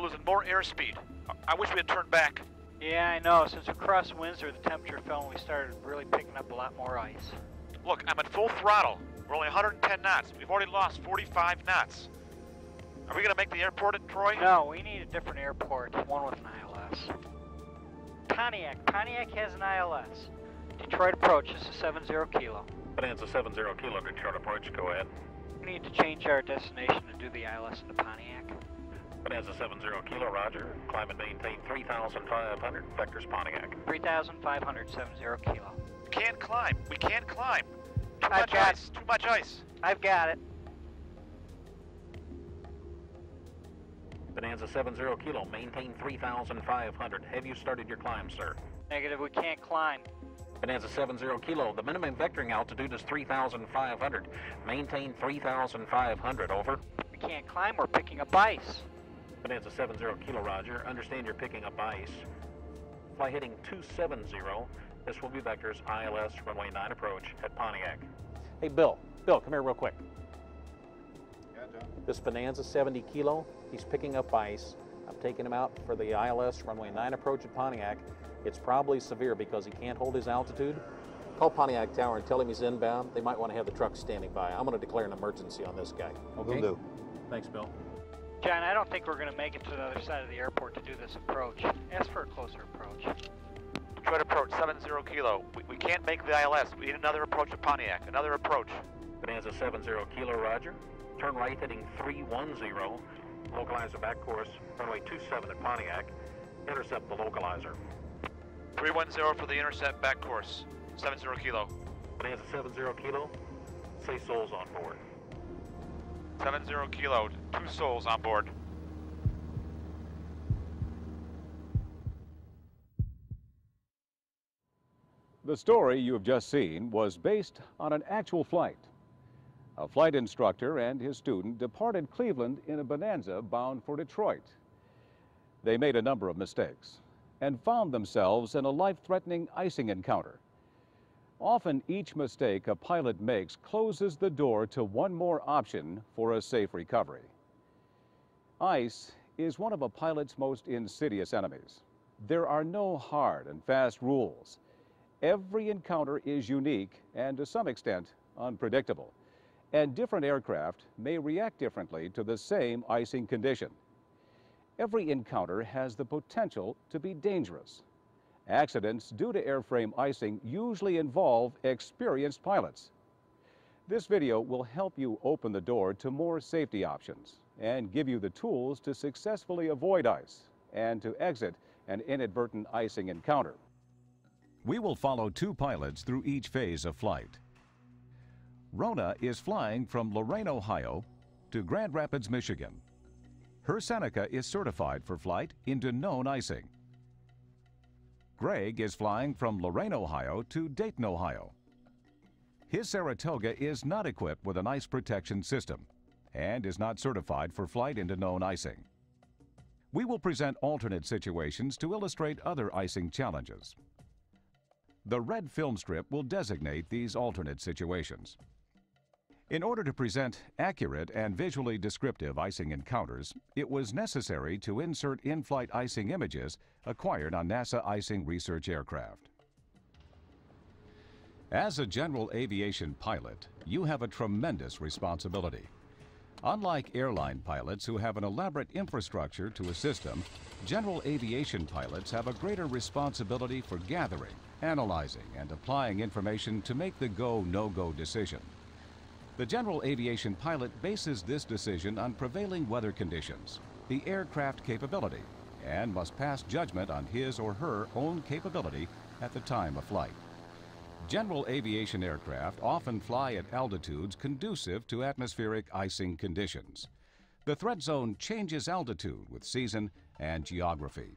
We're losing more airspeed. I wish we had turned back. Yeah, I know. Since we crossed Windsor, the temperature fell and we started really picking up a lot more ice. Look, I'm at full throttle. We're only 110 knots. We've already lost 45 knots. Are we going to make the airport at Troy? No, we need a different airport, one with an ILS. Pontiac. Pontiac has an ILS. Detroit approach is a 70 kilo. Bonanza 70 kilo, Detroit approach, go ahead. We need to change our destination to do the ILS into Pontiac. Bonanza 70 kilo, roger. Climb and maintain 3,500, vectors Pontiac. 3,500, 70 kilo. Can't climb, we can't climb. Too much ice. I've got it. Bonanza 70 kilo, maintain 3,500. Have you started your climb, sir? Negative, we can't climb. Bonanza 70 kilo, the minimum vectoring altitude is 3,500. Maintain 3,500, over. We can't climb, we're picking up ice. Bonanza 70 kilo, roger. Understand you're picking up ice. Fly heading 270, this will be vectors ILS runway 9 approach at Pontiac. Hey, Bill. Bill, come here real quick. Yeah, John. This Bonanza 70 kilo, he's picking up ice. I'm taking him out for the ILS runway 9 approach at Pontiac. It's probably severe because he can't hold his altitude. Call Pontiac Tower and tell him he's inbound. They might want to have the truck standing by. I'm going to declare an emergency on this guy. Okay? Will do. Thanks, Bill. John, I don't think we're going to make it to the other side of the airport to do this approach. Ask for a closer approach. Detroit approach, 70 kilo. We can't make the ILS. We need another approach to Pontiac. Another approach. Bonanza 70 kilo, roger. Turn right heading 310. Localize the back course, runway 27 at Pontiac. Intercept the localizer. 310 for the intercept back course, 70 kilo. Bonanza 70 kilo, say souls on board. 70 kilo, 2 souls on board. The story you have just seen was based on an actual flight. A flight instructor and his student departed Cleveland in a Bonanza bound for Detroit. They made a number of mistakes and found themselves in a life-threatening icing encounter. Often each mistake a pilot makes closes the door to one more option for a safe recovery. Ice is one of a pilot's most insidious enemies. There are no hard and fast rules. Every encounter is unique and to some extent unpredictable, and different aircraft may react differently to the same icing condition. Every encounter has the potential to be dangerous. Accidents due to airframe icing usually involve experienced pilots. This video will help you open the door to more safety options and give you the tools to successfully avoid ice and to exit an inadvertent icing encounter. We will follow 2 pilots through each phase of flight. Rona is flying from Lorain, Ohio to Grand Rapids, Michigan. Her Seneca is certified for flight into known icing. Greg is flying from Lorain, Ohio to Dayton, Ohio. His Saratoga is not equipped with an ice protection system and is not certified for flight into known icing. We will present alternate situations to illustrate other icing challenges. The red film strip will designate these alternate situations. In order to present accurate and visually descriptive icing encounters, it was necessary to insert in-flight icing images acquired on NASA icing research aircraft. As a general aviation pilot, you have a tremendous responsibility. Unlike airline pilots who have an elaborate infrastructure to assist them, general aviation pilots have a greater responsibility for gathering, analyzing, and applying information to make the go, no-go decision. The general aviation pilot bases this decision on prevailing weather conditions, the aircraft capability, and must pass judgment on his or her own capability at the time of flight. General aviation aircraft often fly at altitudes conducive to atmospheric icing conditions. The threat zone changes altitude with season and geography.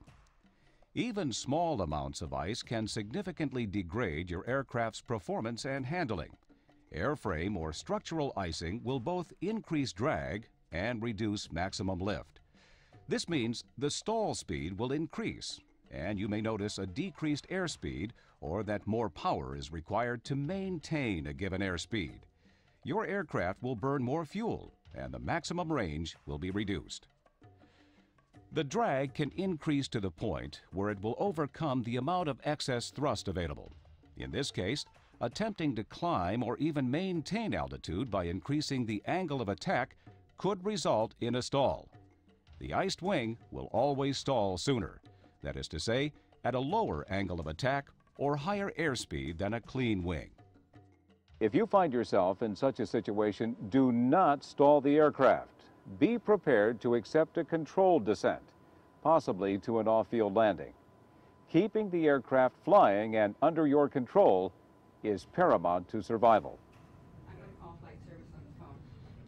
Even small amounts of ice can significantly degrade your aircraft's performance and handling. Airframe or structural icing will both increase drag and reduce maximum lift. This means the stall speed will increase, and you may notice a decreased airspeed or that more power is required to maintain a given airspeed. Your aircraft will burn more fuel, and the maximum range will be reduced. The drag can increase to the point where it will overcome the amount of excess thrust available. In this case, attempting to climb or even maintain altitude by increasing the angle of attack could result in a stall. The iced wing will always stall sooner, that is to say, at a lower angle of attack or higher airspeed than a clean wing. If you find yourself in such a situation, do not stall the aircraft. Be prepared to accept a controlled descent, possibly to an off-field landing. Keeping the aircraft flying and under your control is paramount to survival. I'm going to call flight service on the phone.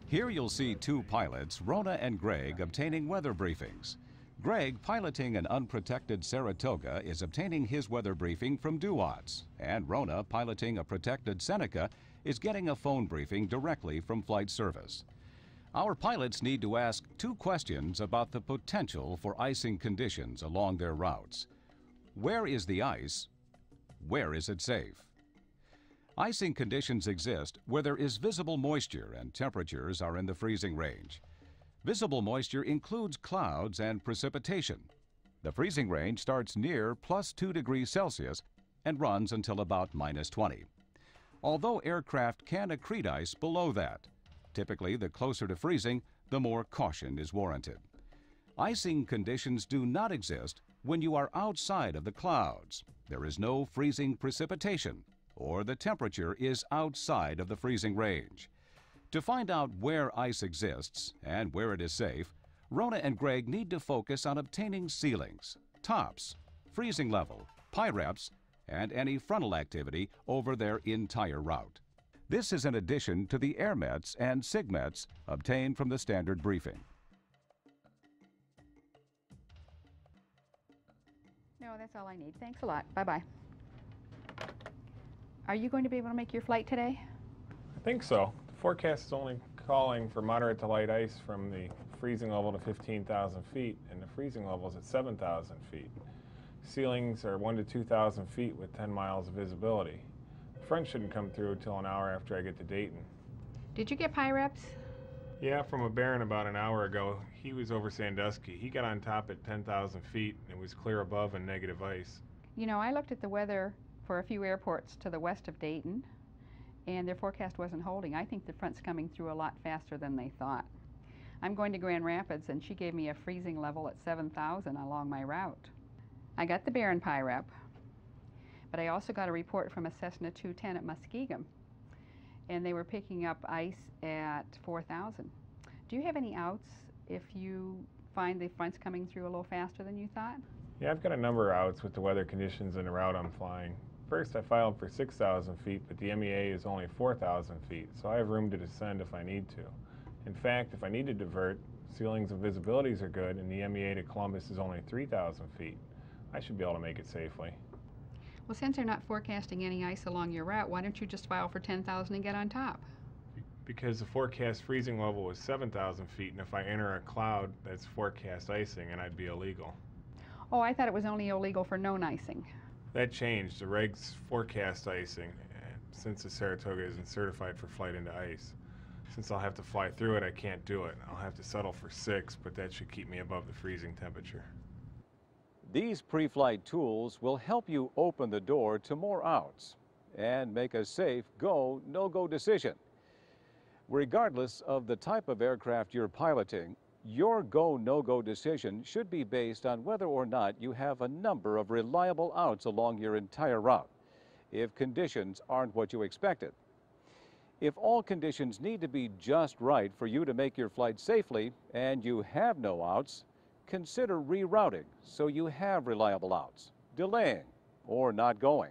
Here you'll see two pilots, Rona and Greg, obtaining weather briefings. Greg, piloting an unprotected Saratoga, is obtaining his weather briefing from DUOTS, and Rona, piloting a protected Seneca, is getting a phone briefing directly from flight service. Our pilots need to ask two questions about the potential for icing conditions along their routes. Where is the ice? Where is it safe? Icing conditions exist where there is visible moisture and temperatures are in the freezing range. Visible moisture includes clouds and precipitation. The freezing range starts near +2°C and runs until about -20. Although aircraft can accrete ice below that, typically, the closer to freezing, the more caution is warranted. Icing conditions do not exist when you are outside of the clouds. There is no freezing precipitation, or the temperature is outside of the freezing range. To find out where ice exists and where it is safe, Rona and Greg need to focus on obtaining ceilings, tops, freezing level, PIREPs, and any frontal activity over their entire route. This is in addition to the AirMets and SIGMETs obtained from the standard briefing. No, that's all I need. Thanks a lot. Bye-bye. Are you going to be able to make your flight today? I think so. The forecast is only calling for moderate to light ice from the freezing level to 15,000 feet, and the freezing level is at 7,000 feet. Ceilings are 1,000 to 2,000 feet with 10 miles of visibility. Front shouldn't come through until an hour after I get to Dayton. Did you get PIREPs? Yeah, from a Baron about an hour ago. He was over Sandusky. He got on top at 10,000 feet and was clear above and negative ice. You know, I looked at the weather for a few airports to the west of Dayton, and their forecast wasn't holding. I think the front's coming through a lot faster than they thought. I'm going to Grand Rapids, and she gave me a freezing level at 7,000 along my route. I got the Baron PIREP, but I also got a report from a Cessna 210 at Muskegon, and they were picking up ice at 4,000. Do you have any outs if you find the front's coming through a little faster than you thought? Yeah, I've got a number of outs with the weather conditions and the route I'm flying. First, I filed for 6,000 feet, but the MEA is only 4,000 feet, so I have room to descend if I need to. In fact, if I need to divert, ceilings and visibilities are good, and the MEA to Columbus is only 3,000 feet. I should be able to make it safely. Well, since they're not forecasting any ice along your route, why don't you just file for 10,000 and get on top? Because the forecast freezing level was 7,000 feet, and if I enter a cloud, that's forecast icing, and I'd be illegal. Oh, I thought it was only illegal for known icing. That changed. The regs forecast icing, since the Saratoga isn't certified for flight into ice. Since I'll have to fly through it, I can't do it. I'll have to settle for 6, but that should keep me above the freezing temperature. These pre-flight tools will help you open the door to more outs and make a safe go, no-go decision. Regardless of the type of aircraft you're piloting, your go, no-go decision should be based on whether or not you have a number of reliable outs along your entire route, if conditions aren't what you expected. If all conditions need to be just right for you to make your flight safely and you have no outs, consider rerouting so you have reliable outs, delaying, or not going.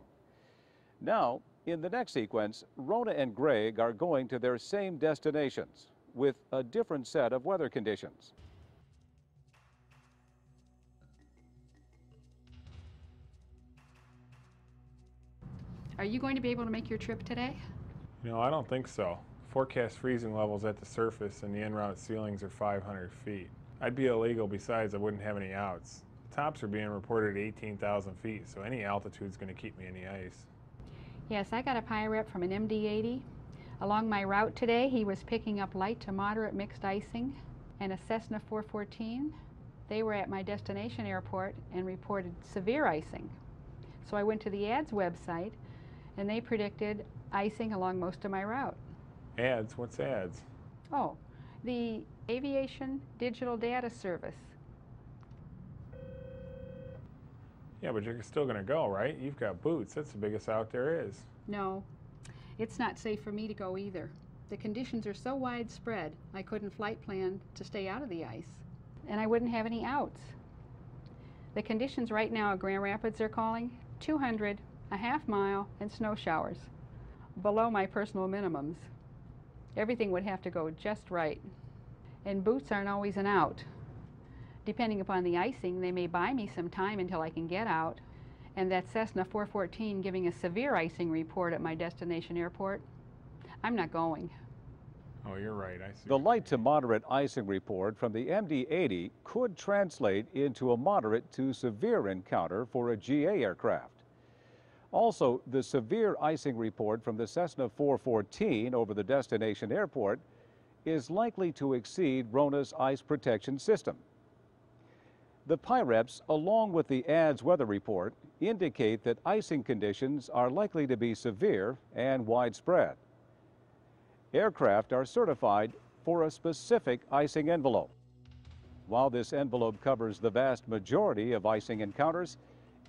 Now, in the next sequence, Rona and Greg are going to their same destinations with a different set of weather conditions. Are you going to be able to make your trip today? No, I don't think so. Forecast freezing levels at the surface and the en-route ceilings are 500 feet. I'd be illegal, besides I wouldn't have any outs. The tops are being reported at 18,000 feet, so any altitude's going to keep me in the ice. Yes, I got a PIREP from an MD-80. Along my route today, he was picking up light to moderate mixed icing and a Cessna 414. they were at my destination airport and reported severe icing. So I went to the ADDS website, and they predicted icing along most of my route. ADDS? What's ADDS? Oh, the Aviation Digital Data Service. Yeah, but you're still going to go, right? You've got boots. That's the biggest out there is. No, it's not safe for me to go either. The conditions are so widespread, I couldn't flight plan to stay out of the ice, and I wouldn't have any outs. The conditions right now at Grand Rapids are calling 200, a half mile, and snow showers, below my personal minimums. Everything would have to go just right, and boots aren't always an out. Depending upon the icing, they may buy me some time until I can get out. And that Cessna 414 giving a severe icing report at my destination airport, I'm not going. Oh, you're right. I see. The light to moderate icing report from the MD-80 could translate into a moderate to severe encounter for a GA aircraft. Also, the severe icing report from the Cessna 414 over the destination airport is likely to exceed Rona's ice protection system. The PIREPs, along with the ADDS weather report, indicate that icing conditions are likely to be severe and widespread. Aircraft are certified for a specific icing envelope. While this envelope covers the vast majority of icing encounters,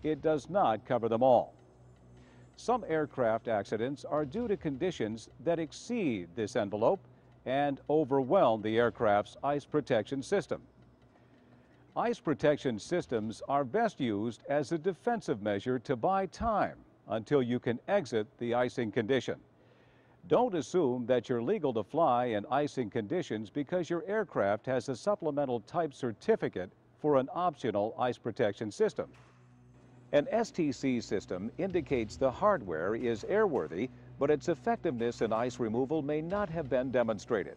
it does not cover them all. Some aircraft accidents are due to conditions that exceed this envelope and overwhelm the aircraft's ice protection system. Ice protection systems are best used as a defensive measure to buy time until you can exit the icing condition. Don't assume that you're legal to fly in icing conditions because your aircraft has a supplemental type certificate for an optional ice protection system. An STC system indicates the hardware is airworthy, but its effectiveness in ice removal may not have been demonstrated.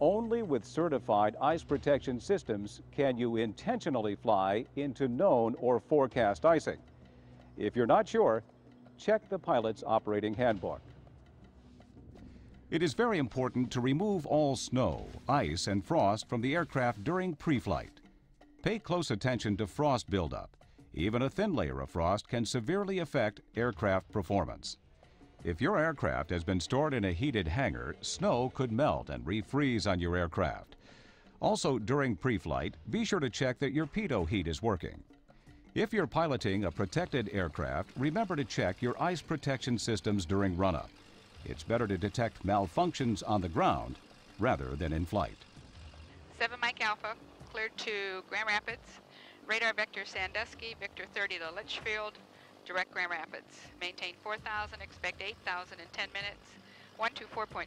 Only with certified ice protection systems can you intentionally fly into known or forecast icing. If you're not sure, check the pilot's operating handbook. It is very important to remove all snow, ice, and frost from the aircraft during pre-flight. Pay close attention to frost buildup. Even a thin layer of frost can severely affect aircraft performance. If your aircraft has been stored in a heated hangar, snow could melt and refreeze on your aircraft. Also, during pre-flight, be sure to check that your pitot heat is working. If you're piloting a protected aircraft, remember to check your ice protection systems during run-up. It's better to detect malfunctions on the ground rather than in flight. 7 Mike Alpha, cleared to Grand Rapids. Radar vector Sandusky, Victor 30 to Litchfield. Direct Grand Rapids. Maintain 4,000, expect 8,000 in 10 minutes. 124.0,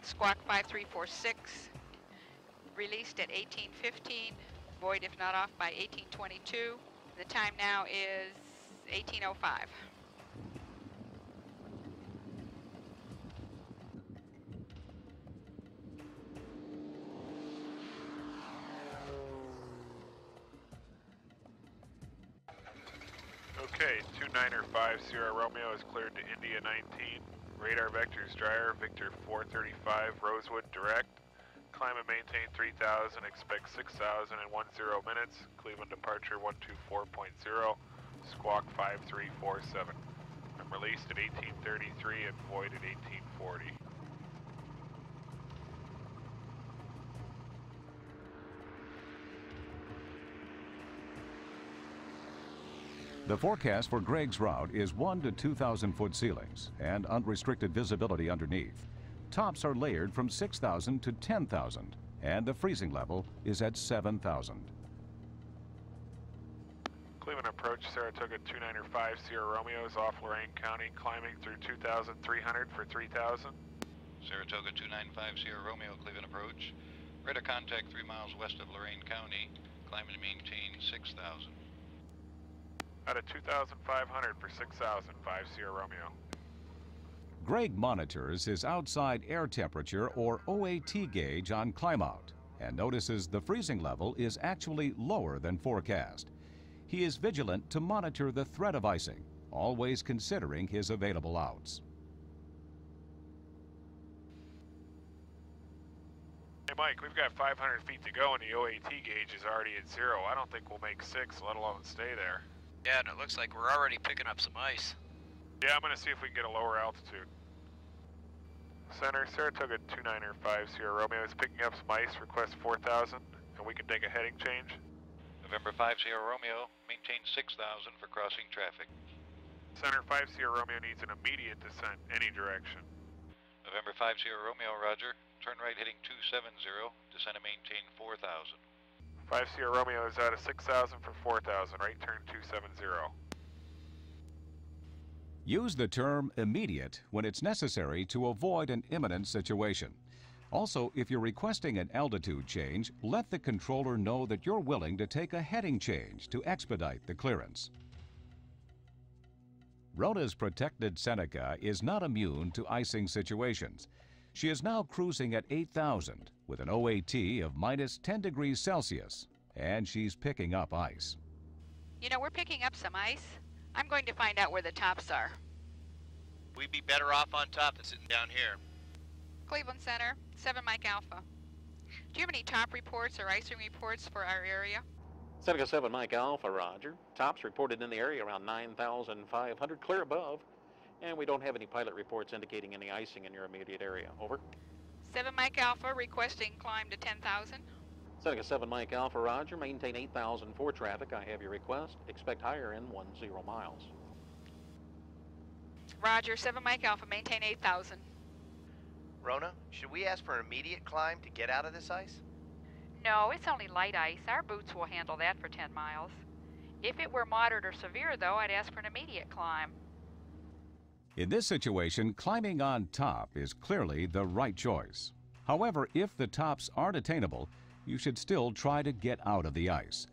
squawk 5346, released at 18:15, void if not off by 18:22. The time now is 18:05. Okay, 2950 Romeo is cleared to India 19. Radar vectors Dryer, Victor 435, Rosewood direct. Climb and maintain 3,000, expect 6,000 in 10 minutes. Cleveland departure 124.0, squawk 5347. I'm released at 1833 and void at 1840. The forecast for Greg's route is 1,000 to 2,000 foot ceilings and unrestricted visibility underneath. Tops are layered from 6,000 to 10,000, and the freezing level is at 7,000. Cleveland approach Saratoga 295 Sierra Romeo is off Lorain County, climbing through 2,300 for 3,000. Saratoga 295 Sierra Romeo, Cleveland approach. Radar contact 3 miles west of Lorain County, climbing to maintain 6,000. Out of 2,500 for 6,000, 5 Sierra Romeo. Greg monitors his outside air temperature or OAT gauge on climb-out and notices the freezing level is actually lower than forecast. He is vigilant to monitor the threat of icing, always considering his available outs. Mike, we've got 500 feet to go and the OAT gauge is already at zero. I don't think we'll make six, let alone stay there. Yeah, and it looks like we're already picking up some ice. Yeah, I'm gonna see if we can get a lower altitude. Center, Saratoga 2950 Romeo is picking up some ice, request 4,000, and we can take a heading change. November 50 Romeo, maintain 6,000 for crossing traffic. Center 50 Romeo needs an immediate descent, any direction. November 50 Romeo, roger. Turn right heading 270, descend and maintain 4,000. 50 Romeo is out of 6,000 for 4,000, right turn 270. Use the term immediate when it's necessary to avoid an imminent situation. Also, if you're requesting an altitude change, let the controller know that you're willing to take a heading change to expedite the clearance. Rona's protected Seneca is not immune to icing situations. She is now cruising at 8,000 with an OAT of minus 10 degrees Celsius, and she's picking up ice. You know, we're picking up some ice. I'm going to find out where the tops are. We'd be better off on top than sitting down here. Cleveland Center, 7 Mike Alpha. Do you have any top reports or icing reports for our area? Seneca 7 Mike Alpha, roger. Tops reported in the area around 9,500, clear above. And we don't have any pilot reports indicating any icing in your immediate area. Over. 7 Mike Alpha, requesting climb to 10,000. Seneca 7 Mike Alpha, roger. Maintain 8,000 for traffic. I have your request. Expect higher in 10 miles. Roger, 7 Mike Alpha, maintain 8,000. Rona, should we ask for an immediate climb to get out of this ice? No, it's only light ice. Our boots will handle that for 10 miles. If it were moderate or severe, though, I'd ask for an immediate climb. In this situation, climbing on top is clearly the right choice. However, if the tops aren't attainable, you should still try to get out of the ice.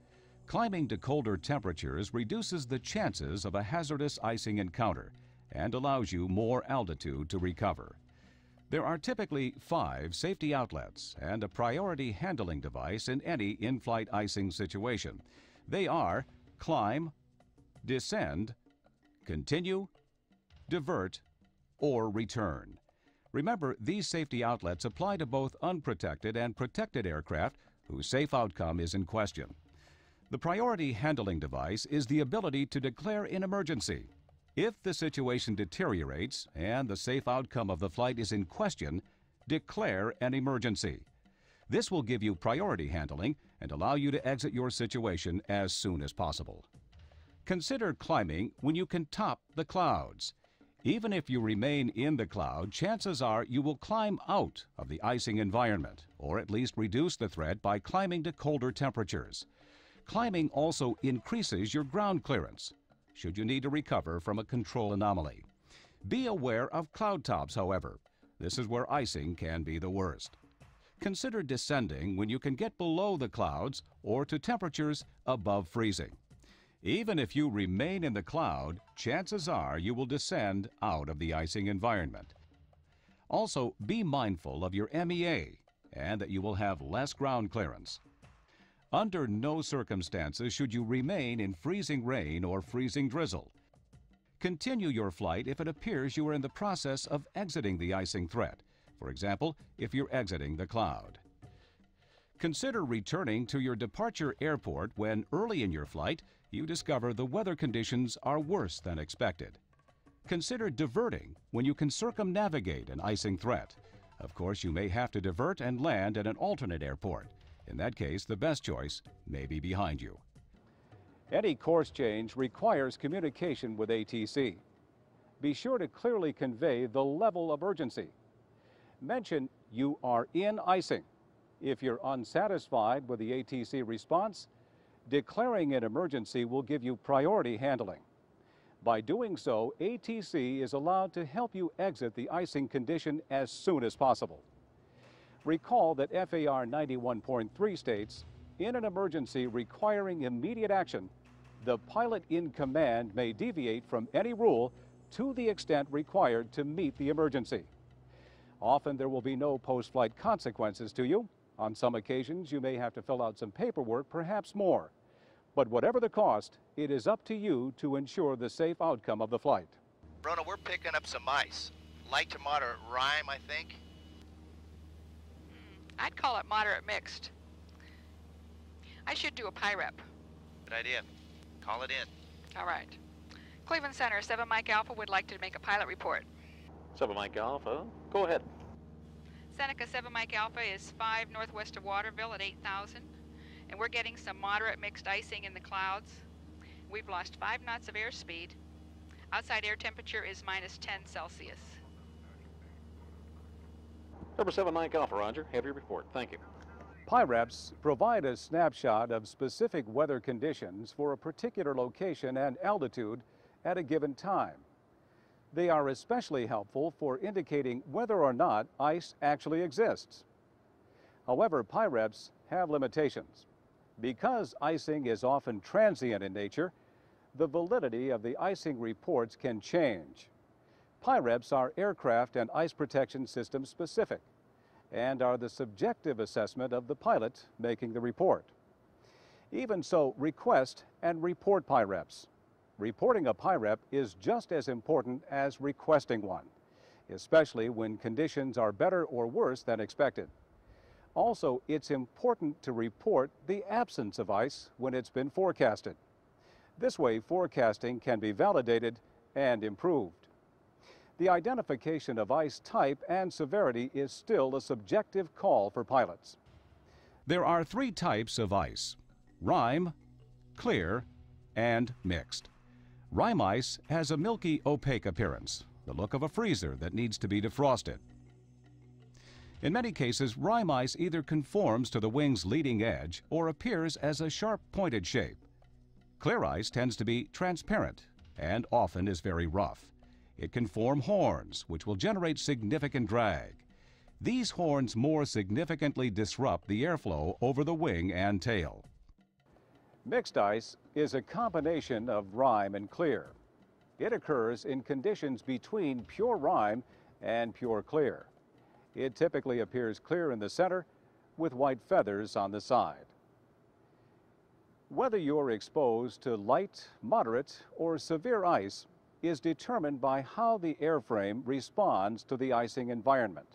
Climbing to colder temperatures reduces the chances of a hazardous icing encounter and allows you more altitude to recover. There are typically 5 safety outlets and a priority handling device in any in-flight icing situation. They are climb, descend, continue, divert, or return. Remember, these safety outlets apply to both unprotected and protected aircraft whose safe outcome is in question. The priority handling device is the ability to declare an emergency. If the situation deteriorates and the safe outcome of the flight is in question, declare an emergency. This will give you priority handling and allow you to exit your situation as soon as possible. Consider climbing when you can top the clouds. Even if you remain in the cloud, chances are you will climb out of the icing environment, or at least reduce the threat by climbing to colder temperatures. Climbing also increases your ground clearance, should you need to recover from a control anomaly. Be aware of cloud tops, however. This is where icing can be the worst. Consider descending when you can get below the clouds or to temperatures above freezing. Even if you remain in the cloud, chances are you will descend out of the icing environment. Also, be mindful of your MEA and that you will have less ground clearance. Under no circumstances should you remain in freezing rain or freezing drizzle. Continue your flight if it appears you are in the process of exiting the icing threat, for example, if you're exiting the cloud. Consider returning to your departure airport when early in your flight you discover the weather conditions are worse than expected. Consider diverting when you can circumnavigate an icing threat. Of course, you may have to divert and land at an alternate airport. In that case, the best choice may be behind you. Any course change requires communication with ATC. Be sure to clearly convey the level of urgency. Mention you are in icing. If you're unsatisfied with the ATC response, declaring an emergency will give you priority handling. By doing so, ATC is allowed to help you exit the icing condition as soon as possible. Recall that FAR 91.3 states, in an emergency requiring immediate action, the pilot in command may deviate from any rule to the extent required to meet the emergency. Often there will be no post-flight consequences to you. On some occasions, you may have to fill out some paperwork, perhaps more. But whatever the cost, it is up to you to ensure the safe outcome of the flight. Rona, we're picking up some ice. Light to moderate rime, I think. I'd call it moderate mixed. I should do a PIREP. Good idea. Call it in. All right. Cleveland Center, 7 Mike Alpha would like to make a pilot report. 7 Mike Alpha, go ahead. Seneca 7 Mike Alpha is 5 northwest of Waterville at 8,000, and we're getting some moderate mixed icing in the clouds. We've lost 5 knots of airspeed. Outside air temperature is -10 Celsius. Number 7 Mike Alpha, Roger. Have your report. Thank you. PIREPs provide a snapshot of specific weather conditions for a particular location and altitude at a given time. They are especially helpful for indicating whether or not ice actually exists. However, PIREPs have limitations. Because icing is often transient in nature, the validity of the icing reports can change. PIREPs are aircraft and ice protection system specific and are the subjective assessment of the pilot making the report. Even so, request and report PIREPs. Reporting a PIREP is just as important as requesting one, especially when conditions are better or worse than expected. Also, it's important to report the absence of ice when it's been forecasted. This way, forecasting can be validated and improved. The identification of ice type and severity is still a subjective call for pilots. There are 3 types of ice: rime, clear, and mixed. Rime ice has a milky, opaque appearance, the look of a freezer that needs to be defrosted. In many cases, rime ice either conforms to the wing's leading edge or appears as a sharp-pointed shape. Clear ice tends to be transparent and often is very rough. It can form horns, which will generate significant drag. These horns more significantly disrupt the airflow over the wing and tail. Mixed ice is a combination of rime and clear. It occurs in conditions between pure rime and pure clear. It typically appears clear in the center with white feathers on the side. Whether you're exposed to light, moderate, or severe ice is determined by how the airframe responds to the icing environment.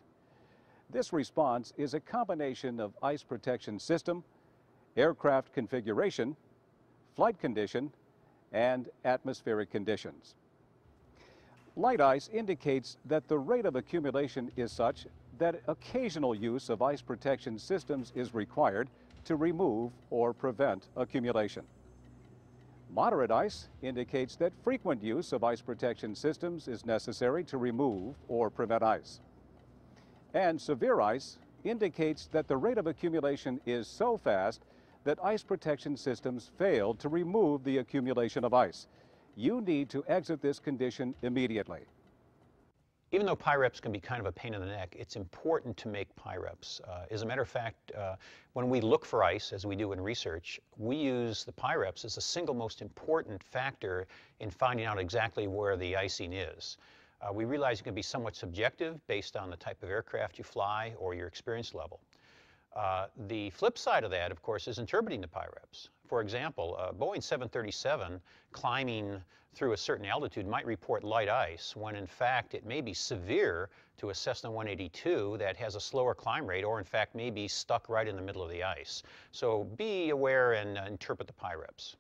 This response is a combination of ice protection system, aircraft configuration, flight condition, and atmospheric conditions. Light ice indicates that the rate of accumulation is such that occasional use of ice protection systems is required to remove or prevent accumulation. Moderate ice indicates that frequent use of ice protection systems is necessary to remove or prevent ice. And severe ice indicates that the rate of accumulation is so fast that ice protection systems failed to remove the accumulation of ice. You need to exit this condition immediately. Even though PIREPs can be kind of a pain in the neck, it's important to make PIREPs. As a matter of fact, when we look for ice, as we do in research, we use the PIREPs as the single most important factor in finding out exactly where the icing is. We realize it can be somewhat subjective based on the type of aircraft you fly or your experience level. The flip side of that, of course, is interpreting the PIREPs. For example, Boeing 737 climbing through a certain altitude might report light ice when in fact it may be severe to a Cessna 182 that has a slower climb rate or in fact may be stuck right in the middle of the ice. So be aware and interpret the PIREPs.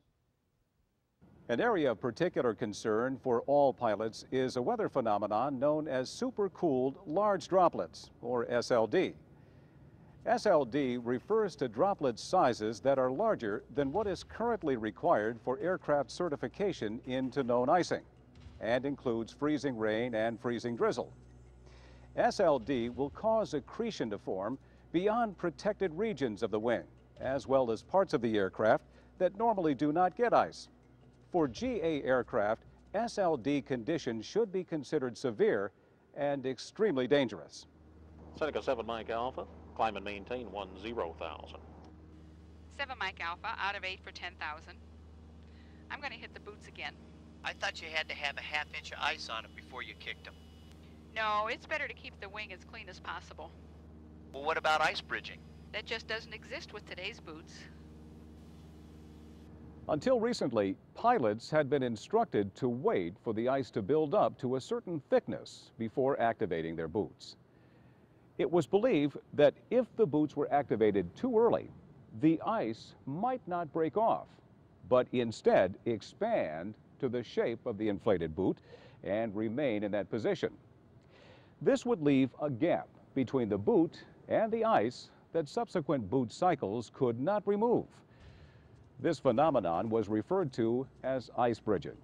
An area of particular concern for all pilots is a weather phenomenon known as supercooled large droplets, or SLD. SLD refers to droplet sizes that are larger than what is currently required for aircraft certification into known icing and includes freezing rain and freezing drizzle. SLD will cause accretion to form beyond protected regions of the wing, as well as parts of the aircraft that normally do not get ice. For GA aircraft, SLD conditions should be considered severe and extremely dangerous. Seneca 7 Mike Alpha. Climb and maintain 10,000. 7 Mike Alpha, out of 8 for 10,000. I'm going to hit the boots again. I thought you had to have a ½ inch of ice on it before you kicked them. No, it's better to keep the wing as clean as possible. Well, what about ice bridging? That just doesn't exist with today's boots. Until recently, pilots had been instructed to wait for the ice to build up to a certain thickness before activating their boots. It was believed that if the boots were activated too early, the ice might not break off, but instead expand to the shape of the inflated boot and remain in that position. This would leave a gap between the boot and the ice that subsequent boot cycles could not remove. This phenomenon was referred to as ice bridging.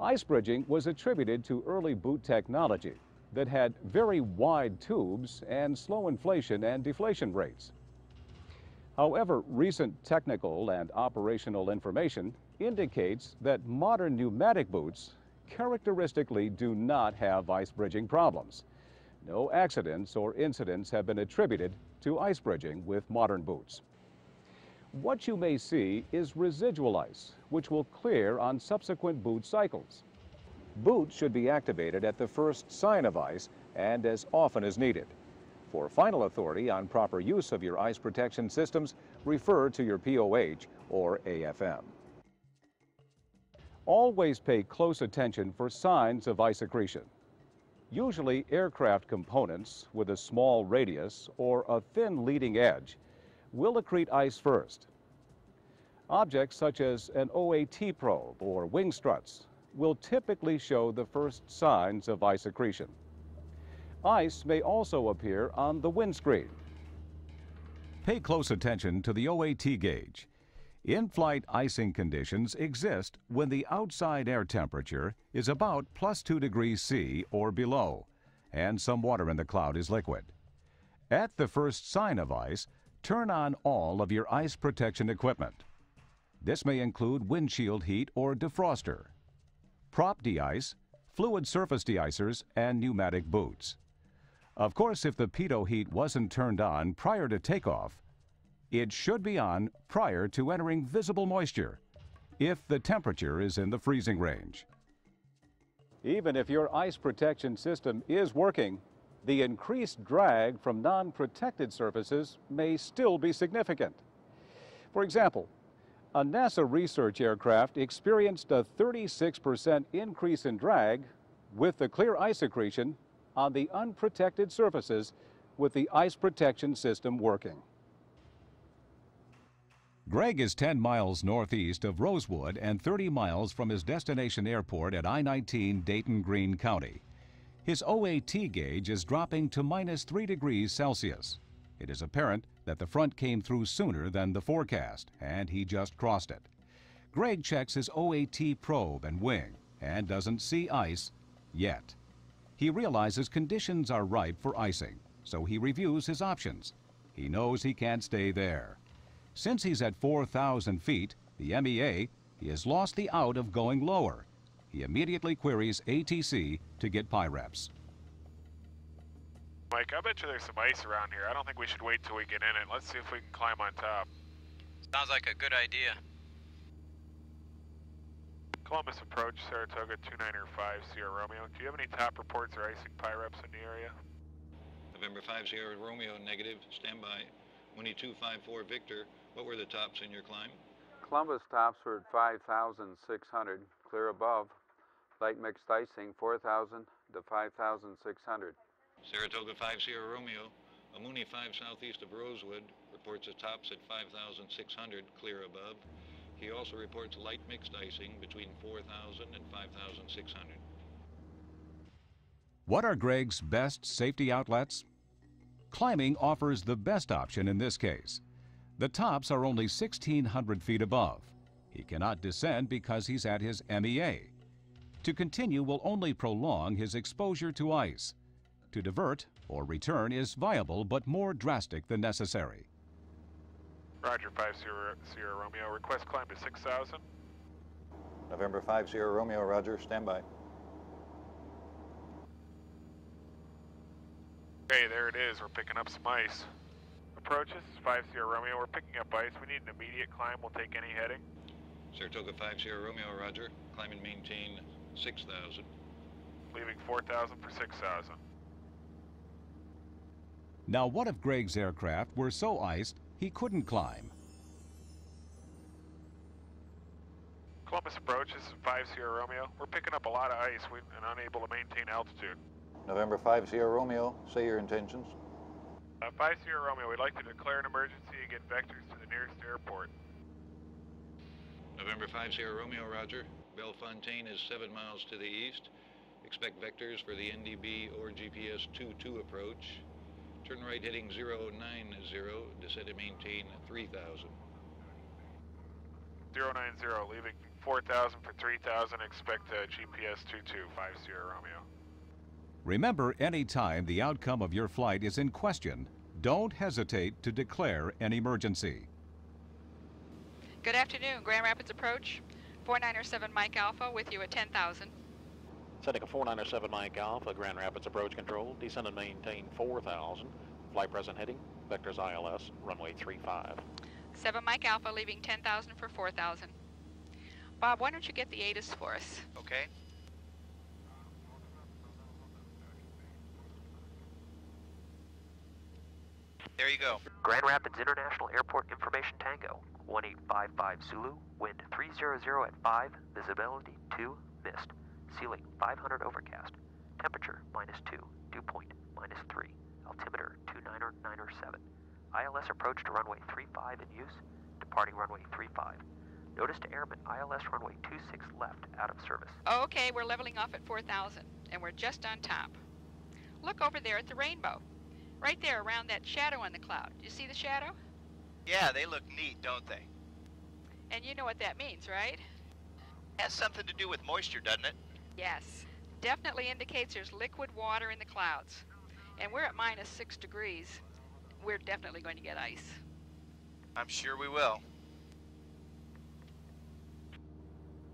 Ice bridging was attributed to early boot technology that had very wide tubes and slow inflation and deflation rates. However, recent technical and operational information indicates that modern pneumatic boots characteristically do not have ice bridging problems. No accidents or incidents have been attributed to ice bridging with modern boots. What you may see is residual ice, which will clear on subsequent boot cycles. Boots should be activated at the first sign of ice and as often as needed. For final authority on proper use of your ice protection systems, refer to your POH or AFM. Always pay close attention for signs of ice accretion. Usually aircraft components with a small radius or a thin leading edge will accrete ice first. Objects such as an OAT probe or wing struts will typically show the first signs of ice accretion. Ice may also appear on the windscreen. Pay close attention to the OAT gauge. In-flight icing conditions exist when the outside air temperature is about +2°C or below, and some water in the cloud is liquid. At the first sign of ice, turn on all of your ice protection equipment. This may include windshield heat or defroster, prop de-ice, fluid surface de-icers, and pneumatic boots. Of course, if the pitot heat wasn't turned on prior to takeoff, it should be on prior to entering visible moisture if the temperature is in the freezing range. Even if your ice protection system is working, the increased drag from non-protected surfaces may still be significant. For example, a NASA research aircraft experienced a 36% increase in drag with the clear ice accretion on the unprotected surfaces with the ice protection system working. Greg is 10 miles northeast of Rosewood and 30 miles from his destination airport at I-19 Dayton, Greene County. His OAT gauge is dropping to -3°C. It is apparent that the front came through sooner than the forecast, and he just crossed it. Greg checks his OAT probe and wing and doesn't see ice yet. He realizes conditions are ripe for icing, so he reviews his options. He knows he can't stay there. Since he's at 4,000 feet, the MEA, he has lost the out of going lower. He immediately queries ATC to get PIREPs. Mike, I bet you there's some ice around here. I don't think we should wait till we get in it. Let's see if we can climb on top. Sounds like a good idea. Columbus approach, Saratoga 2905, Sierra Romeo. Do you have any top reports or icing PIREPs in the area? November 5, Sierra Romeo, negative. Stand by. Winnie 254 Victor, what were the tops in your climb? Columbus tops were at 5,600, clear above. Light mixed icing, 4,000 to 5,600. Saratoga 5 Sierra Romeo, Amuni 5 southeast of Rosewood, reports the tops at 5,600, clear above. He also reports light mixed icing between 4,000 and 5,600. What are Greg's best safety outlets? Climbing offers the best option in this case. The tops are only 1,600 feet above. He cannot descend because he's at his MEA. To continue will only prolong his exposure to ice. To divert or return is viable but more drastic than necessary. Roger, 5 Sierra Romeo, request climb to 6,000. November 5 Sierra Romeo, roger, standby. Okay, there it is. We're picking up some ice. Approaches, 5 Sierra Romeo, we're picking up ice. We need an immediate climb. We'll take any heading. Saratoga 5 Sierra Romeo, roger. Climb and maintain 6,000. Leaving 4,000 for 6,000. Now what if Greg's aircraft were so iced he couldn't climb? Columbus approach, this is 5 Sierra Romeo. We're picking up a lot of ice and unable to maintain altitude. November 5 Sierra Romeo, say your intentions. 5-0 Romeo, we'd like to declare an emergency and get vectors to the nearest airport. November 5-0 Romeo, roger. Bellefontaine is 7 miles to the east. Expect vectors for the NDB or GPS 22 approach. Turn right heading 090, descend and maintain 3,000. 090, leaving 4,000 for 3,000, expect GPS 2250 Romeo. Remember, any time the outcome of your flight is in question, don't hesitate to declare an emergency. Good afternoon, Grand Rapids approach. 497 Mike Alpha with you at 10,000. Seneca 497 Mike Alpha, Grand Rapids approach control, descend and maintain 4,000. Flight present heading, vectors ILS, runway 35. 7 Mike Alpha leaving 10,000 for 4,000. Bob, why don't you get the ADDS for us? Okay. There you go. Grand Rapids International Airport Information Tango, 1855 Zulu, wind 300 at 5, visibility 2, mist. Ceiling 500 overcast, temperature -2, dew point -3, altimeter 2997. ILS approach to runway 35 in use, departing runway 35. Notice to airman ILS runway 26 left out of service. Okay, we're leveling off at 4,000 and we're just on top. Look over there at the rainbow. Right there around that shadow on the cloud. You see the shadow? Yeah, they look neat, don't they? And you know what that means, right? Has something to do with moisture, doesn't it? Yes, definitely indicates there's liquid water in the clouds. And we're at -6 degrees. We're definitely going to get ice. I'm sure we will.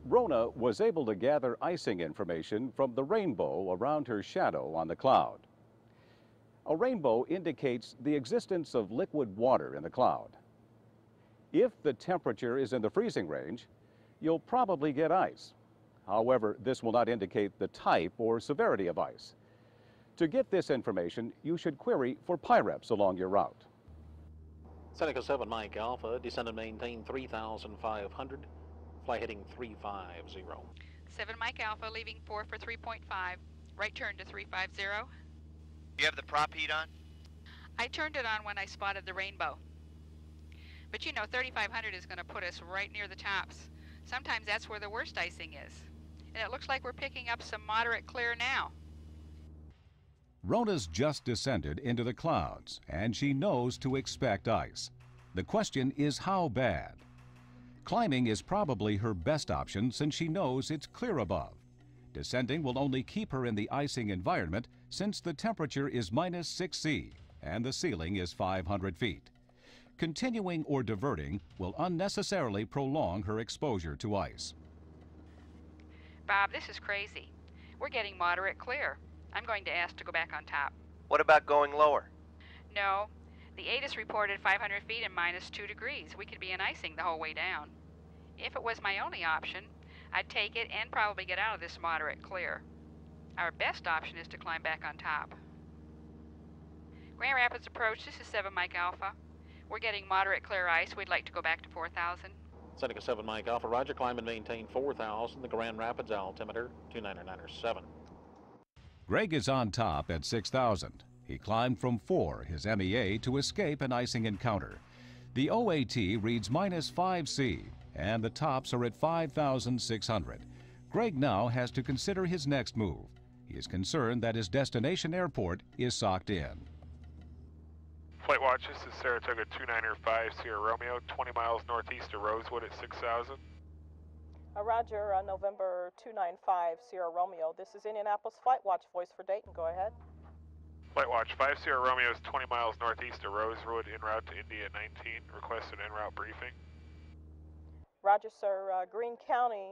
Rona was able to gather icing information from the rainbow around her shadow on the cloud. A rainbow indicates the existence of liquid water in the cloud. If the temperature is in the freezing range, you'll probably get ice. However, this will not indicate the type or severity of ice. To get this information, you should query for PIREPs along your route. Seneca 7 Mike Alpha, descend and maintain 3,500, fly heading 350. 7 Mike Alpha, leaving 4 for 3.5, right turn to 350. You have the prop heat on? I turned it on when I spotted the rainbow. But you know, 3,500 is going to put us right near the tops. Sometimes that's where the worst icing is. And it looks like we're picking up some moderate clear now. Rona's just descended into the clouds, and she knows to expect ice. The question is how bad. Climbing is probably her best option since she knows it's clear above. Descending will only keep her in the icing environment since the temperature is -6°C and the ceiling is 500 feet. Continuing or diverting will unnecessarily prolong her exposure to ice. Bob, this is crazy. We're getting moderate clear. I'm going to ask to go back on top. What about going lower? No. The ATC reported 500 feet and -2 degrees. We could be in icing the whole way down. If it was my only option, I'd take it and probably get out of this moderate clear. Our best option is to climb back on top. Grand Rapids approach, this is 7 Mike Alpha. We're getting moderate clear ice. We'd like to go back to 4,000. Seneca 7 Mike Alpha, roger. Climb and maintain 4,000. The Grand Rapids altimeter, 2997. Greg is on top at 6,000. He climbed from 4, his MEA, to escape an icing encounter. The OAT reads -5°C, and the tops are at 5,600. Greg now has to consider his next move. He is concerned that his destination airport is socked in. Flight watch, this is Saratoga 295 Sierra Romeo, 20 miles northeast of Rosewood at 6,000. Roger, November 295 Sierra Romeo. This is Indianapolis Flight Watch, voice for Dayton, go ahead. Flight watch, 5 Sierra Romeo is 20 miles northeast of Rosewood, en route to India 19. Request an en route briefing. Roger, sir. Greene County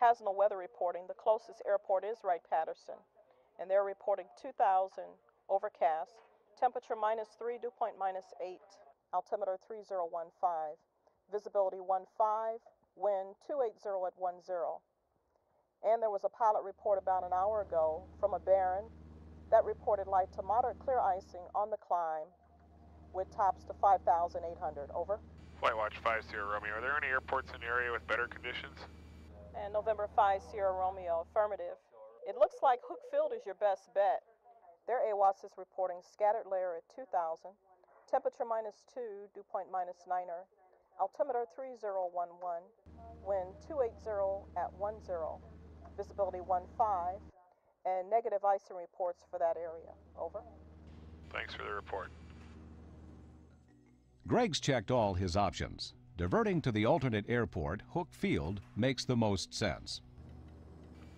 has no weather reporting. The closest airport is Wright-Patterson, and they're reporting 2,000 overcast. Temperature -3, dew point -8, altimeter 3015, visibility 15, wind 280 at 10. And there was a pilot report about an hour ago from a Baron that reported light to moderate clear icing on the climb with tops to 5,800, over. Flight watch 5 Sierra Romeo, are there any airports in the area with better conditions? And November 5 Sierra Romeo, affirmative. It looks like Hook Field is your best bet. Their AWAS is reporting scattered layer at 2,000, Temperature -2, dew point -9. Altimeter 3011, wind 280 at 10, visibility 15, and negative icing reports for that area. Over. Thanks for the report. Greg's checked all his options. Diverting to the alternate airport, Hook Field, makes the most sense.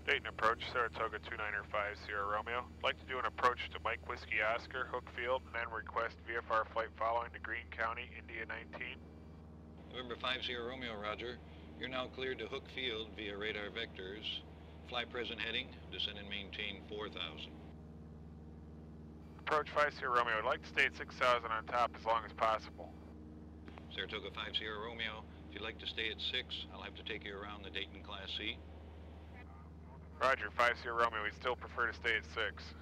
Dayton approach, Saratoga 2905 Sierra Romeo. I'd like to do an approach to Mike Whiskey Oscar, Hook Field, and then request VFR flight following to Greene County, India 19. November 5 Sierra Romeo, Roger. You're now cleared to Hook Field via radar vectors. Fly present heading, descend and maintain 4000. Approach 5 Sierra Romeo, I'd like to stay at 6000 on top as long as possible. Saratoga 5 Sierra Romeo, if you'd like to stay at 6, I'll have to take you around the Dayton Class C. Roger, 5 Sierra Romeo, we'd still prefer to stay at 6.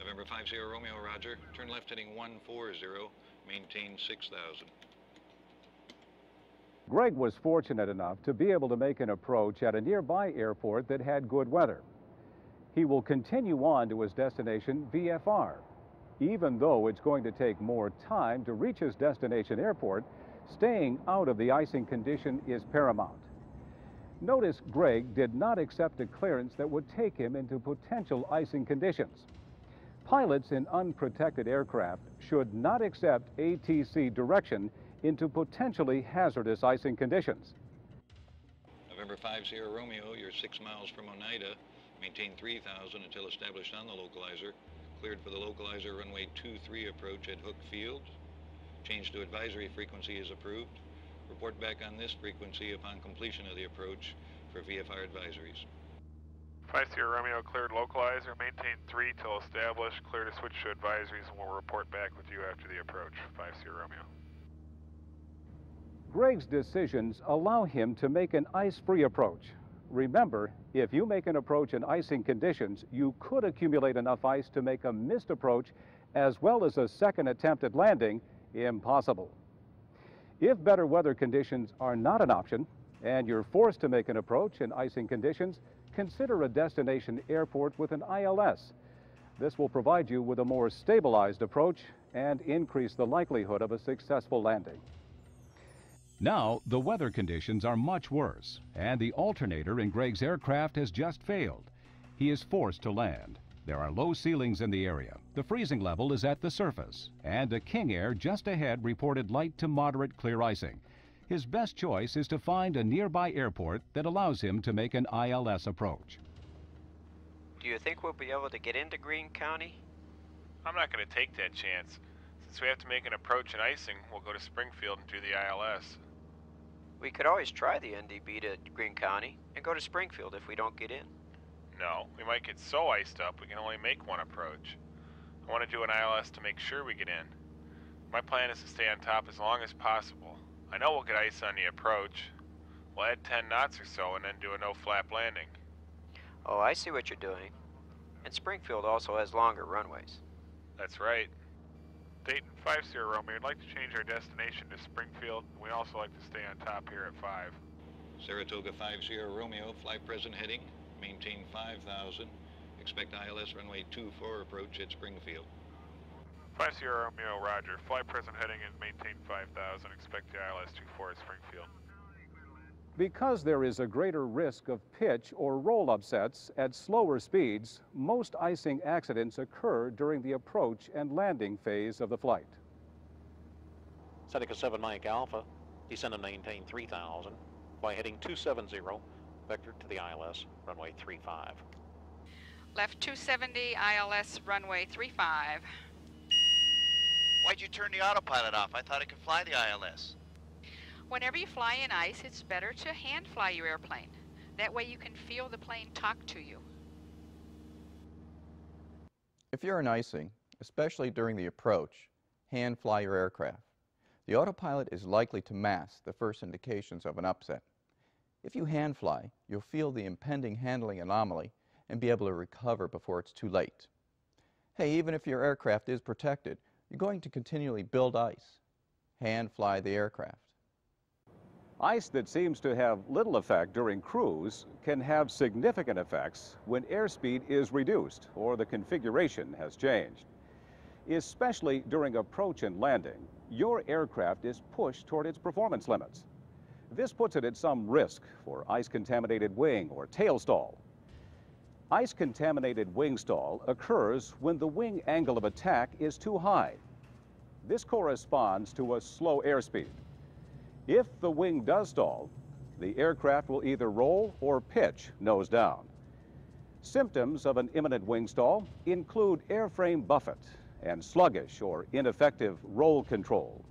November 5 Sierra Romeo, Roger. Turn left heading 140, maintain 6000. Greg was fortunate enough to be able to make an approach at a nearby airport that had good weather. He will continue on to his destination VFR. Even though it's going to take more time to reach his destination airport, staying out of the icing condition is paramount. Notice Greg did not accept a clearance that would take him into potential icing conditions. Pilots in unprotected aircraft should not accept ATC direction into potentially hazardous icing conditions. November 5 Sierra Romeo, you're 6 miles from Oneida. Maintain 3000 until established on the localizer. Cleared for the localizer runway 23 approach at Hook Field. Change to advisory frequency is approved. Report back on this frequency upon completion of the approach for VFR advisories. 5 Sierra Romeo, cleared localizer, maintain 3 till established, clear to switch to advisories, and we'll report back with you after the approach. 5 Sierra Romeo. Greg's decisions allow him to make an ice-free approach. Remember, if you make an approach in icing conditions, you could accumulate enough ice to make a missed approach, as well as a second attempt at landing impossible. If better weather conditions are not an option, and you're forced to make an approach in icing conditions, consider a destination airport with an ILS. This will provide you with a more stabilized approach and increase the likelihood of a successful landing. Now, the weather conditions are much worse, and the alternator in Greg's aircraft has just failed. He is forced to land. There are low ceilings in the area. The freezing level is at the surface, and a King Air just ahead reported light to moderate clear icing. His best choice is to find a nearby airport that allows him to make an ILS approach. Do you think we'll be able to get into Greene County? I'm not going to take that chance. Since we have to make an approach in icing, we'll go to Springfield and do the ILS. We could always try the NDB to Greene County and go to Springfield if we don't get in. No, we might get so iced up we can only make one approach. I want to do an ILS to make sure we get in. My plan is to stay on top as long as possible. I know we'll get ice on the approach. We'll add 10 knots or so and then do a no-flap landing. Oh, I see what you're doing. And Springfield also has longer runways. That's right. Dayton 5 Sierra Romeo, we'd like to change our destination to Springfield. We'd also like to stay on top here at 5. Saratoga 5 Sierra Romeo, fly present heading. Maintain 5000. Expect ILS runway 24 approach at Springfield. 5 Sierra Romeo, Roger. Fly present heading and maintain 5000. Expect the ILS 24 at Springfield. Because there is a greater risk of pitch or roll upsets at slower speeds, most icing accidents occur during the approach and landing phase of the flight. Seneca 7 Mike Alpha, descend and maintain 3000. Fly heading 270. Vector to the ILS, runway 35. Left 270, ILS, runway 35. Why'd you turn the autopilot off? I thought it could fly the ILS. Whenever you fly in ice, it's better to hand fly your airplane. That way you can feel the plane talk to you. If you're in icing, especially during the approach, hand fly your aircraft. The autopilot is likely to mask the first indications of an upset. If you hand fly, you'll feel the impending handling anomaly and be able to recover before it's too late. Hey, even if your aircraft is protected, you're going to continually build ice. Hand fly the aircraft. Ice that seems to have little effect during cruise can have significant effects when airspeed is reduced or the configuration has changed. Especially during approach and landing, your aircraft is pushed toward its performance limits. This puts it at some risk for ice-contaminated wing or tail stall. Ice-contaminated wing stall occurs when the wing angle of attack is too high. This corresponds to a slow airspeed. If the wing does stall, the aircraft will either roll or pitch nose down. Symptoms of an imminent wing stall include airframe buffet and sluggish or ineffective roll control.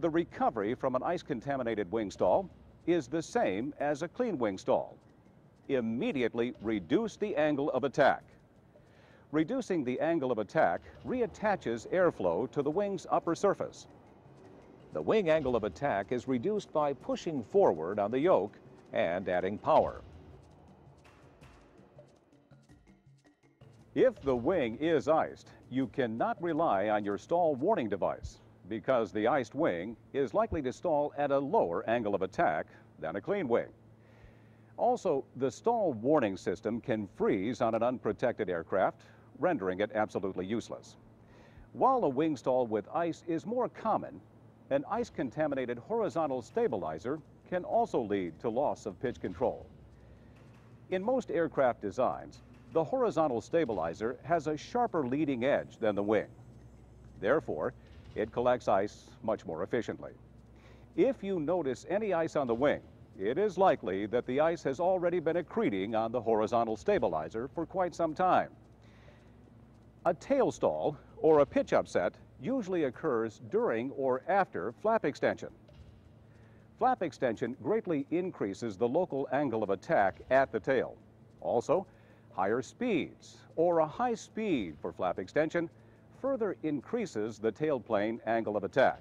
The recovery from an ice-contaminated wing stall is the same as a clean wing stall. Immediately reduce the angle of attack. Reducing the angle of attack reattaches airflow to the wing's upper surface. The wing angle of attack is reduced by pushing forward on the yoke and adding power. If the wing is iced, you cannot rely on your stall warning device because the iced wing is likely to stall at a lower angle of attack than a clean wing. Also, the stall warning system can freeze on an unprotected aircraft, rendering it absolutely useless. While a wing stall with ice is more common, an ice-contaminated horizontal stabilizer can also lead to loss of pitch control. In most aircraft designs, the horizontal stabilizer has a sharper leading edge than the wing. Therefore, it collects ice much more efficiently. If you notice any ice on the wing, it is likely that the ice has already been accreting on the horizontal stabilizer for quite some time. A tail stall or a pitch upset usually occurs during or after flap extension. Flap extension greatly increases the local angle of attack at the tail. Also, higher speeds or a high speed for flap extension further increases the tailplane angle of attack.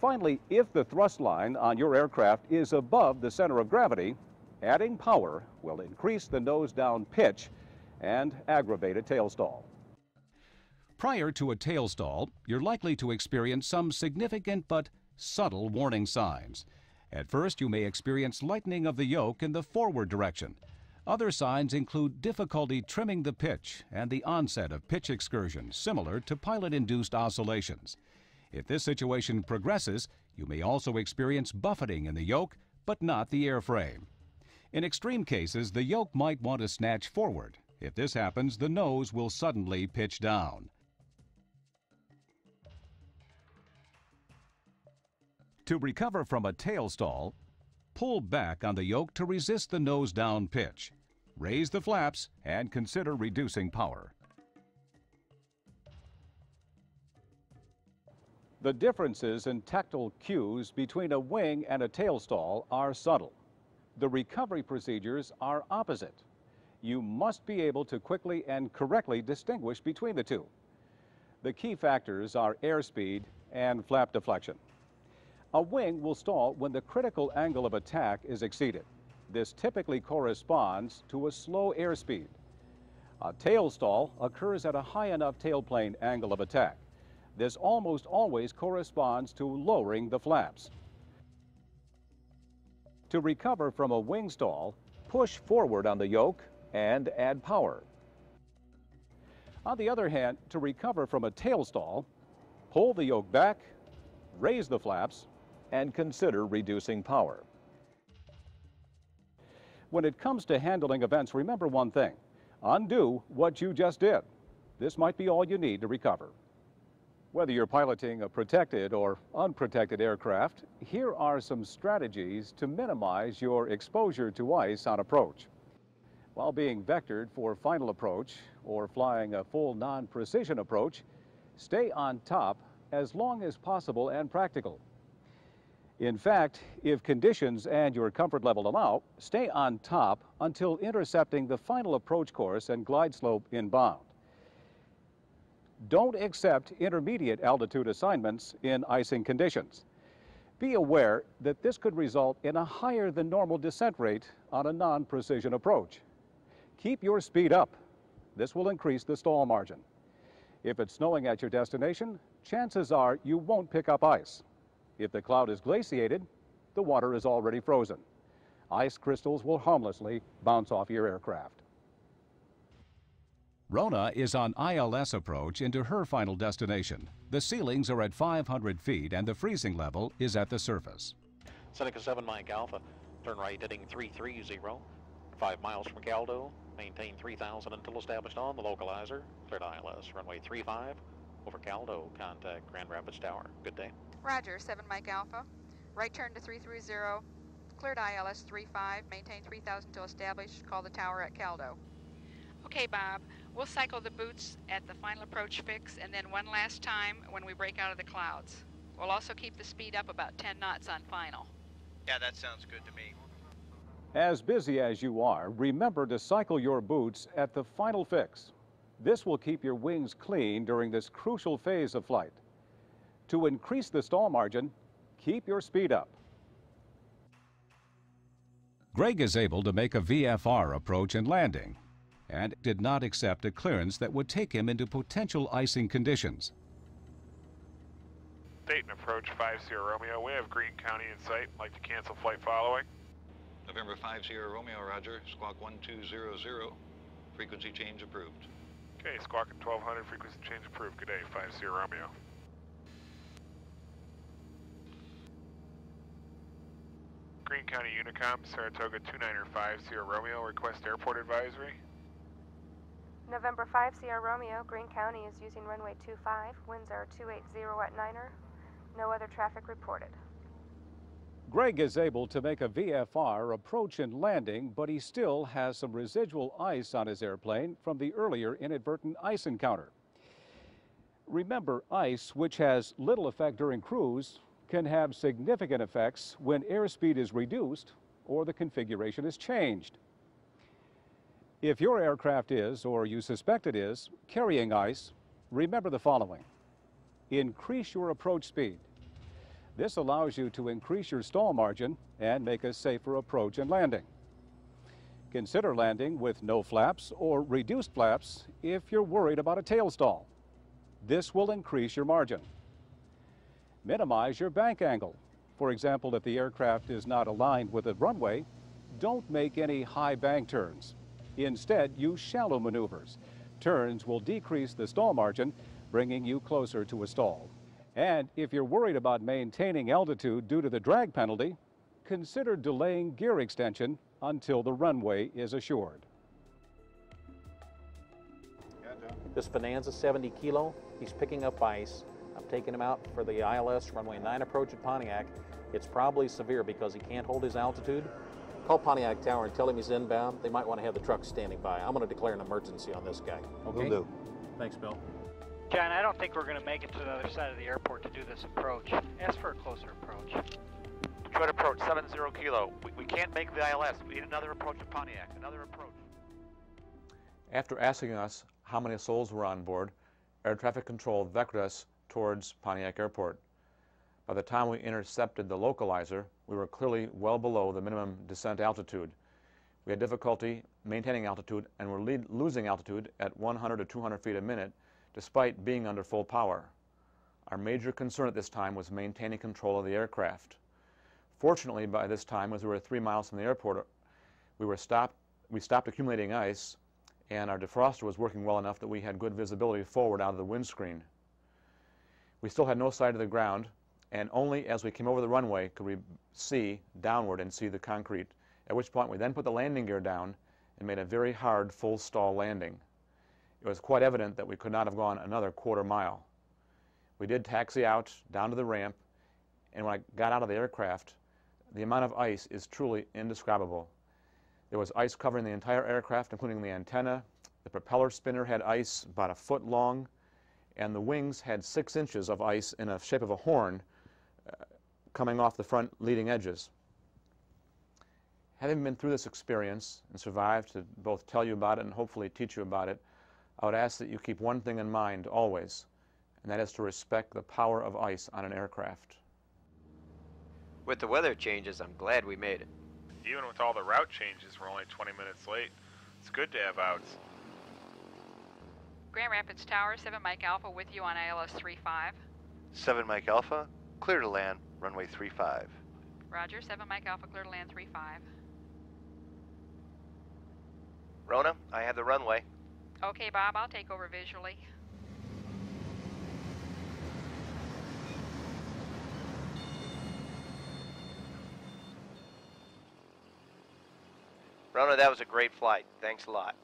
Finally, if the thrust line on your aircraft is above the center of gravity, adding power will increase the nose down pitch and aggravate a tail stall. Prior to a tail stall, you're likely to experience some significant but subtle warning signs. At first, you may experience lightening of the yoke in the forward direction. Other signs include difficulty trimming the pitch and the onset of pitch excursion, similar to pilot-induced oscillations. If this situation progresses, you may also experience buffeting in the yoke, but not the airframe. In extreme cases, the yoke might want to snatch forward. If this happens, the nose will suddenly pitch down. To recover from a tail stall, pull back on the yoke to resist the nose down pitch. Raise the flaps and consider reducing power. The differences in tactile cues between a wing and a tail stall are subtle. The recovery procedures are opposite. You must be able to quickly and correctly distinguish between the two. The key factors are airspeed and flap deflection. A wing will stall when the critical angle of attack is exceeded. This typically corresponds to a slow airspeed. A tail stall occurs at a high enough tailplane angle of attack. This almost always corresponds to lowering the flaps. To recover from a wing stall, push forward on the yoke and add power. On the other hand, to recover from a tail stall, pull the yoke back, raise the flaps, and consider reducing power. When it comes to handling events, remember one thing: undo what you just did. This might be all you need to recover. Whether you're piloting a protected or unprotected aircraft, here are some strategies to minimize your exposure to ice on approach. While being vectored for final approach or flying a full non-precision approach, stay on top as long as possible and practical. In fact, if conditions and your comfort level allow, stay on top until intercepting the final approach course and glide slope inbound. Don't accept intermediate altitude assignments in icing conditions. Be aware that this could result in a higher than normal descent rate on a non-precision approach. Keep your speed up. This will increase the stall margin. If it's snowing at your destination, chances are you won't pick up ice. If the cloud is glaciated, the water is already frozen. Ice crystals will harmlessly bounce off your aircraft. Rona is on ILS approach into her final destination. The ceilings are at 500 feet and the freezing level is at the surface. Seneca 7 Mike Alpha, turn right heading 330, 5 miles from Caldo, maintain 3000 until established on the localizer, cleared ILS, runway 35, over Caldo, contact Grand Rapids Tower, good day. Roger, 7 Mike Alpha, right turn to 330, cleared ILS 35, maintain 3000 until established, call the tower at Caldo. Okay, Bob, we'll cycle the boots at the final approach fix and then one last time when we break out of the clouds. We'll also keep the speed up about 10 knots on final. Yeah, that sounds good to me. As busy as you are, remember to cycle your boots at the final fix. This will keep your wings clean during this crucial phase of flight. To increase the stall margin, keep your speed up. Greg is able to make a VFR approach and landing, and did not accept a clearance that would take him into potential icing conditions. Dayton approach 50 Romeo, we have Greene County in sight, like to cancel flight following. November 50 Romeo, roger, squawk 1200, frequency change approved. Okay, squawk at 1200, frequency change approved, good day, 50 Romeo. Greene County Unicom, Saratoga 2950 Romeo, request airport advisory. November 5 Sierra Romeo, Greene County is using runway 25, winds are 280 at Niner, no other traffic reported. Greg is able to make a VFR approach and landing, but he still has some residual ice on his airplane from the earlier inadvertent ice encounter. Remember, ice, which has little effect during cruise, can have significant effects when airspeed is reduced or the configuration is changed. If your aircraft is, or you suspect it is, carrying ice, remember the following. Increase your approach speed. This allows you to increase your stall margin and make a safer approach and landing. Consider landing with no flaps or reduced flaps if you're worried about a tail stall. This will increase your margin. Minimize your bank angle. For example, if the aircraft is not aligned with a runway, don't make any high bank turns. Instead, use shallow maneuvers. Turns will decrease the stall margin, bringing you closer to a stall. And if you're worried about maintaining altitude due to the drag penalty, consider delaying gear extension until the runway is assured. This Bonanza 70 kilo, he's picking up ice. I'm taking him out for the ILS runway 9 approach at Pontiac. It's probably severe because he can't hold his altitude. Call Pontiac Tower and tell him he's inbound. They might want to have the truck standing by. I'm going to declare an emergency on this guy. Okay. Will do. Thanks, Bill. John, I don't think we're going to make it to the other side of the airport to do this approach. Ask for a closer approach. Detroit approach, 70 kilo. We can't make the ILS. We need another approach to Pontiac, another approach. After asking us how many souls were on board, air traffic control vectored us towards Pontiac Airport. By the time we intercepted the localizer, we were clearly well below the minimum descent altitude. We had difficulty maintaining altitude and were losing altitude at 100 to 200 feet a minute, despite being under full power. Our major concern at this time was maintaining control of the aircraft. Fortunately, by this time, as we were 3 miles from the airport, we stopped accumulating ice, and our defroster was working well enough that we had good visibility forward out of the windscreen. We still had no sight of the ground, and only as we came over the runway could we see downward and see the concrete, at which point we then put the landing gear down and made a very hard full stall landing. It was quite evident that we could not have gone another quarter mile. We did taxi out down to the ramp, and when I got out of the aircraft, the amount of ice is truly indescribable. There was ice covering the entire aircraft, including the antenna. The propeller spinner had ice about a foot long, and the wings had 6 inches of ice in the shape of a horn, coming off the front leading edges. Having been through this experience and survived to both tell you about it and hopefully teach you about it, I would ask that you keep one thing in mind always, and that is to respect the power of ice on an aircraft. With the weather changes, I'm glad we made it. Even with all the route changes, we're only 20 minutes late. It's good to have outs. Grand Rapids Tower, 7 Mike Alpha with you on ILS 35. 7 Mike Alpha, clear to land, runway 35. Roger, 7 Mike Alpha, clear to land, 35. Rona, I have the runway. Okay, Bob, I'll take over visually. Rona, that was a great flight. Thanks a lot.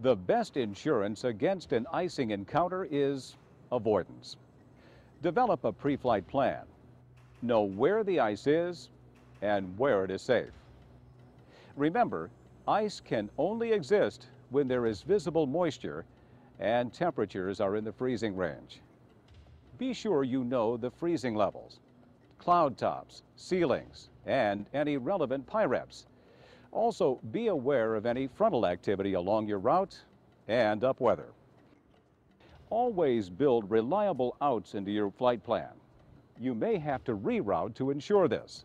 The best insurance against an icing encounter is avoidance. Develop a pre-flight plan. Know where the ice is and where it is safe. Remember, ice can only exist when there is visible moisture and temperatures are in the freezing range. Be sure you know the freezing levels, cloud tops, ceilings, and any relevant PIREPs. Also, be aware of any frontal activity along your route and up weather. Always build reliable outs into your flight plan. You may have to reroute to ensure this.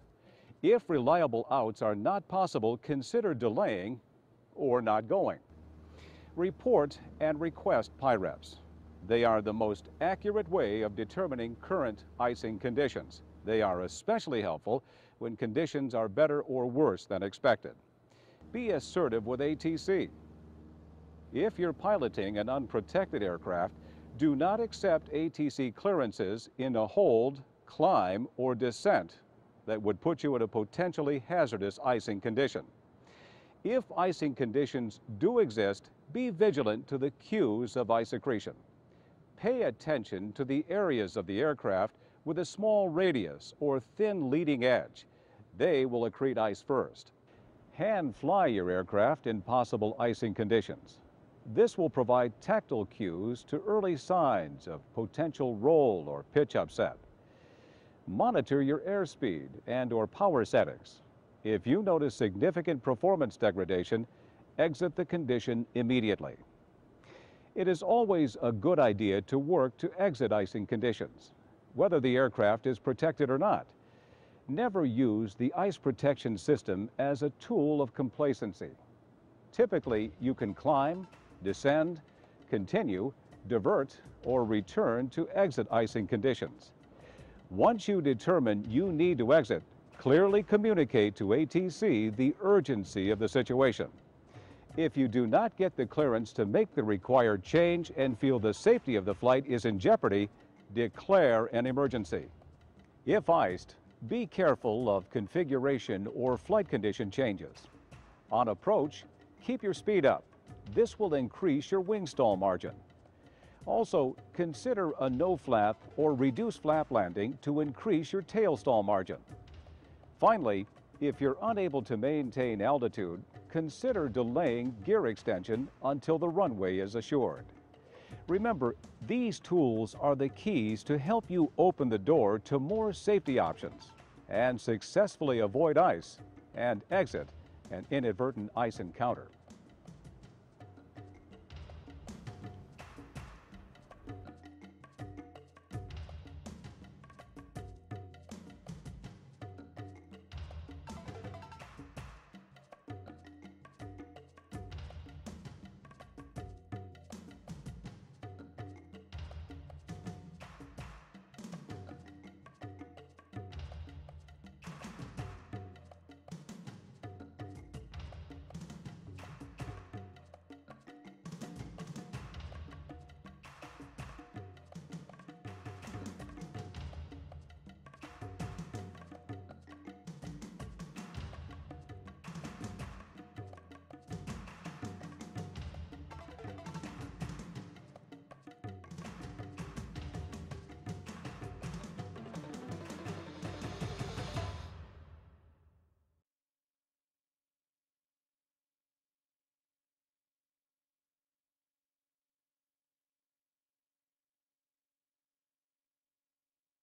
If reliable outs are not possible, consider delaying or not going. Report and request PIREPs. They are the most accurate way of determining current icing conditions. They are especially helpful when conditions are better or worse than expected. Be assertive with ATC. If you're piloting an unprotected aircraft, do not accept ATC clearances in a hold, climb, or descent that would put you in a potentially hazardous icing condition. If icing conditions do exist, be vigilant to the cues of ice accretion. Pay attention to the areas of the aircraft with a small radius or thin leading edge. They will accrete ice first. Hand fly your aircraft in possible icing conditions. This will provide tactile cues to early signs of potential roll or pitch upset. Monitor your airspeed and/or power settings. If you notice significant performance degradation, exit the condition immediately. It is always a good idea to work to exit icing conditions, whether the aircraft is protected or not. Never use the ice protection system as a tool of complacency. Typically, you can climb, descend, continue, divert, or return to exit icing conditions. Once you determine you need to exit, clearly communicate to ATC the urgency of the situation. If you do not get the clearance to make the required change and feel the safety of the flight is in jeopardy, declare an emergency. If iced, be careful of configuration or flight condition changes. On approach, keep your speed up. This will increase your wing stall margin. Also, consider a no-flap or reduced flap landing to increase your tail stall margin. Finally, if you're unable to maintain altitude, consider delaying gear extension until the runway is assured. Remember, these tools are the keys to help you open the door to more safety options and successfully avoid ice and exit an inadvertent ice encounter.